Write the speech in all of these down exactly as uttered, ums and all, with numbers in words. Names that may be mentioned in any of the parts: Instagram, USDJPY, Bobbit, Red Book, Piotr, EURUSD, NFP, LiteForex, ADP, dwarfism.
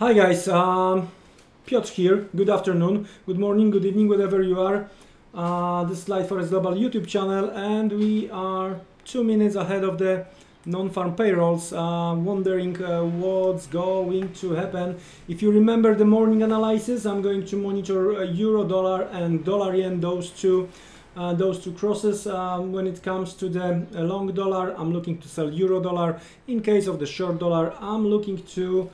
Hi guys, um, Piotr here. Good afternoon, good morning, good evening, wherever you are. Uh, this is LiteForex Global YouTube channel, and we are two minutes ahead of the non-farm payrolls, uh, wondering uh, what's going to happen. If you remember the morning analysis, I'm going to monitor uh, euro, dollar, and dollar yen, those two, uh, those two crosses. Um, when it comes to the uh, long dollar, I'm looking to sell euro dollar. In case of the short dollar, I'm looking to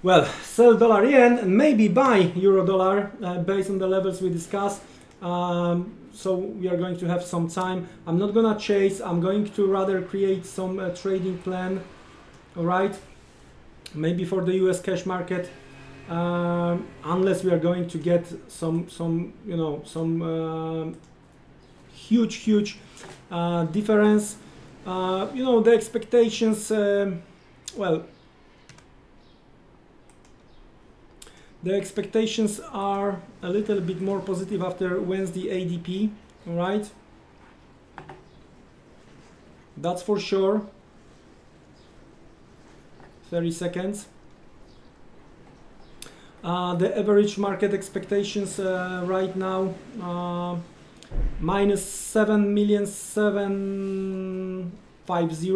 Well, sell dollar yen and maybe buy euro dollar uh, based on the levels we discussed. Um, so we are going to have some time. I'm not gonna chase. I'm going to rather create some uh, trading plan. All right, maybe for the U S cash market, um, unless we are going to get some some you know some uh, huge huge uh, difference. Uh, you know the expectations. Uh, well. The expectations are a little bit more positive after Wednesday A D P, all right? That's for sure. thirty seconds. Uh, the average market expectations uh, right now, uh, minus seven million seven hundred fifty,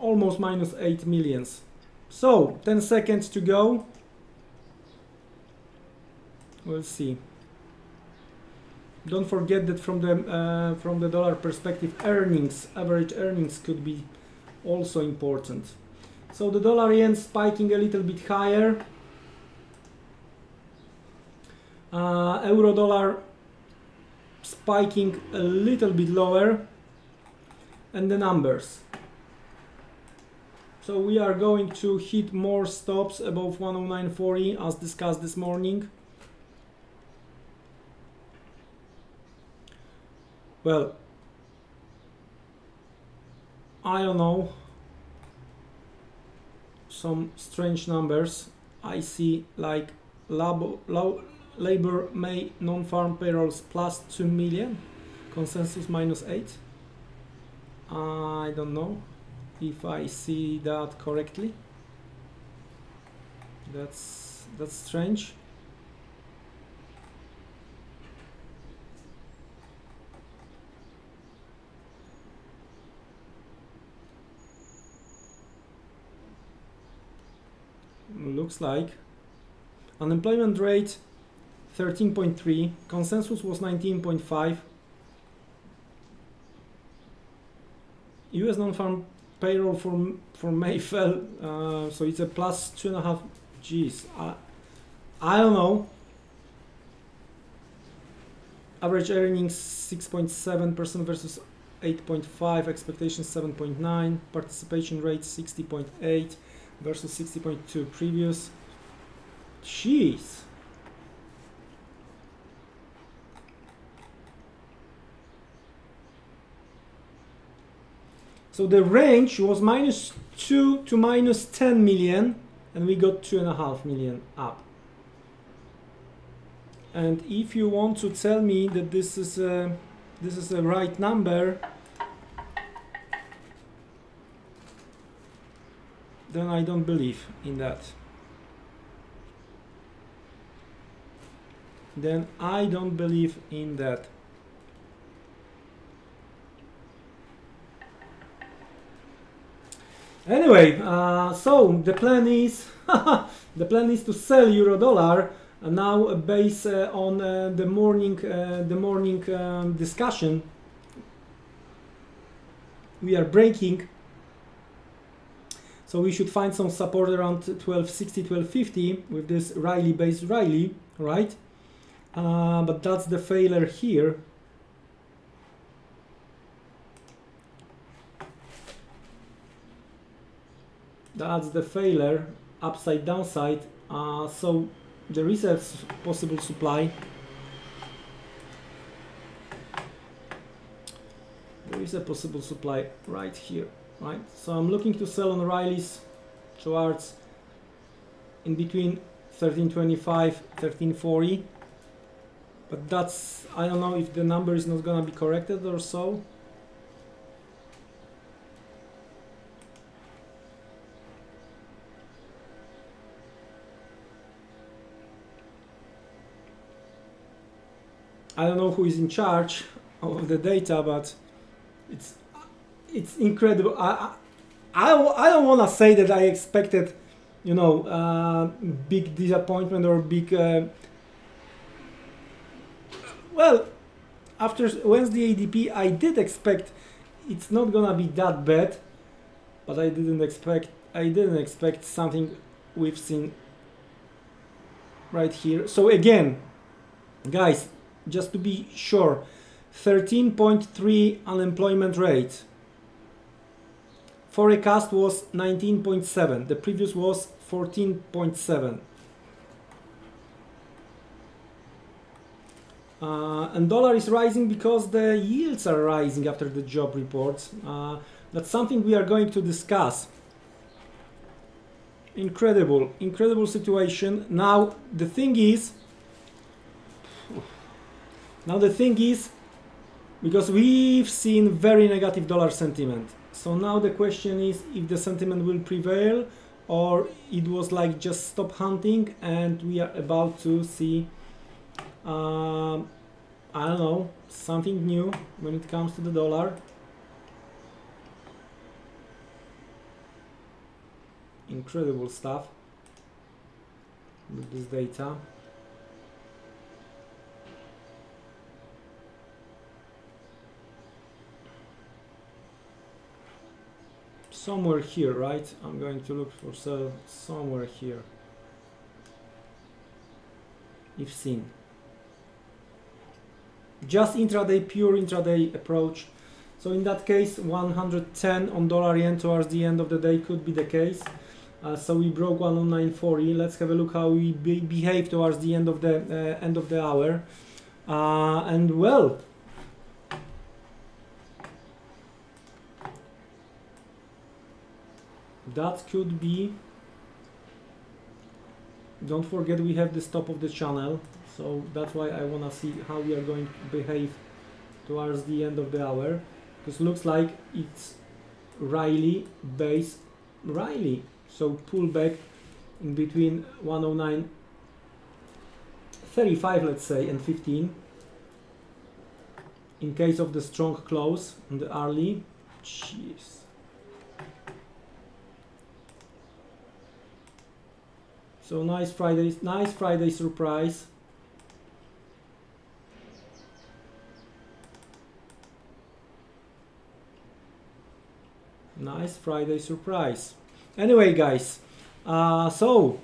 almost minus eight millions. So ten seconds to go. We'll see. Don't forget that from the uh, from the dollar perspective, earnings, average earnings could be also important. So the dollar yen spiking a little bit higher. Uh, euro dollar spiking a little bit lower, and the numbers. So we are going to hit more stops above one oh nine forty as discussed this morning. Well, I don't know. Some strange numbers I see, like labo, low, labor May non-farm payrolls plus two million, consensus minus eight. I don't know if I see that correctly. That's that's strange. Looks like unemployment rate thirteen point three, consensus was nineteen point five. U S non-farm payroll for, for May fell, uh, so it's a plus two and a half. Geez, I, I don't know. Average earnings six point seven percent versus eight point five, expectations seven point nine, participation rate sixty point eight versus sixty point two previous. Jeez. So the range was minus two to minus ten million, and we got two and a half million up. And if you want to tell me that this is a, this is a right number, then I don't believe in that. Then I don't believe in that. Anyway, uh, so the plan is the plan is to sell euro dollar uh, now based uh, on uh, the morning uh, the morning um, discussion. We are breaking, so we should find some support around twelve sixty, twelve fifty with this Riley based Riley, right? Uh, but that's the failure here. That's the failure, upside downside. Uh, so there is a possible supply. There is a possible supply right here, right? So I'm looking to sell on Riley's charts in between thirteen twenty-five, thirteen forty. But that's, I don't know if the number is not gonna be corrected or so. I don't know who is in charge of the data, but it's it's incredible. I I, I don't want to say that I expected, you know, uh, big disappointment or big. Uh, well, after Wednesday A D P, I did expect it's not gonna be that bad, but I didn't expect I didn't expect something we've seen right here. So again, guys, just to be sure, thirteen point three unemployment rate. Forecast was nineteen point seven. The previous was fourteen point seven. Uh, and dollar is rising because the yields are rising after the job reports. Uh, that's something we are going to discuss. Incredible, incredible situation. Now the thing is, now the thing is, because we've seen very negative dollar sentiment. So now the question is if the sentiment will prevail or it was like just stop hunting and we are about to see, uh, I don't know, something new when it comes to the dollar. Incredible stuff with this data. Somewhere here, right? I'm going to look for sell somewhere here. If seen. Just intraday, pure intraday approach. So in that case, one hundred ten on dollar yen towards the end of the day could be the case. Uh, so we broke one oh nine forty. Let's have a look how we be behave towards the end of the uh, end of the hour. Uh, and well, that could be. Don't forget we have the stop of the channel, so that's why I wanna see how we are going to behave towards the end of the hour, because looks like it's Riley base Riley. So pull back in between one oh nine thirty-five, let's say, and fifteen. In case of the strong close and the early. Jeez. So nice Friday, nice Friday surprise. Nice Friday surprise. Anyway, guys, uh, so,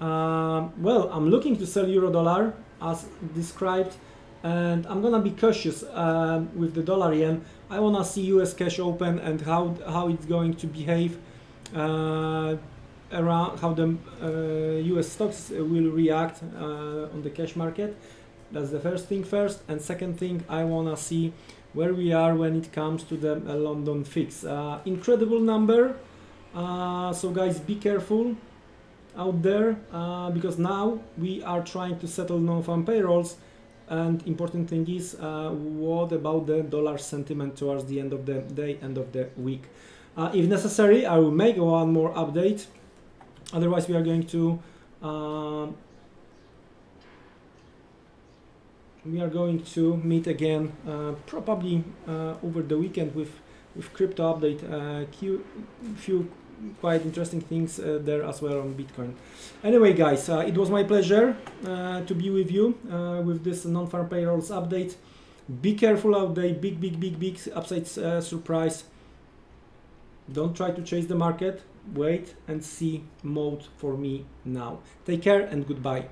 uh, well, I'm looking to sell euro dollar as described, and I'm gonna be cautious uh, with the dollar yen. I wanna see U S cash open and how, how it's going to behave, uh, around how the uh, U S stocks will react uh, on the cash market. That's the first thing first, and second thing, I wanna see where we are when it comes to the uh, London fix. Uh, incredible number. Uh, so guys, be careful out there, uh, because now we are trying to settle non-farm payrolls, and important thing is, uh, what about the dollar sentiment towards the end of the day, end of the week. Uh, if necessary, I will make one more update, otherwise we are going to uh, we are going to meet again, uh, probably uh, over the weekend with with crypto update, uh, few quite interesting things uh, there as well on Bitcoin. Anyway, guys, uh, it was my pleasure uh, to be with you uh, with this non-farm payrolls update. Be careful out there, big, big, big, big upside uh, surprise. Don't try to chase the market. Wait and see mode for me now. Take care and goodbye.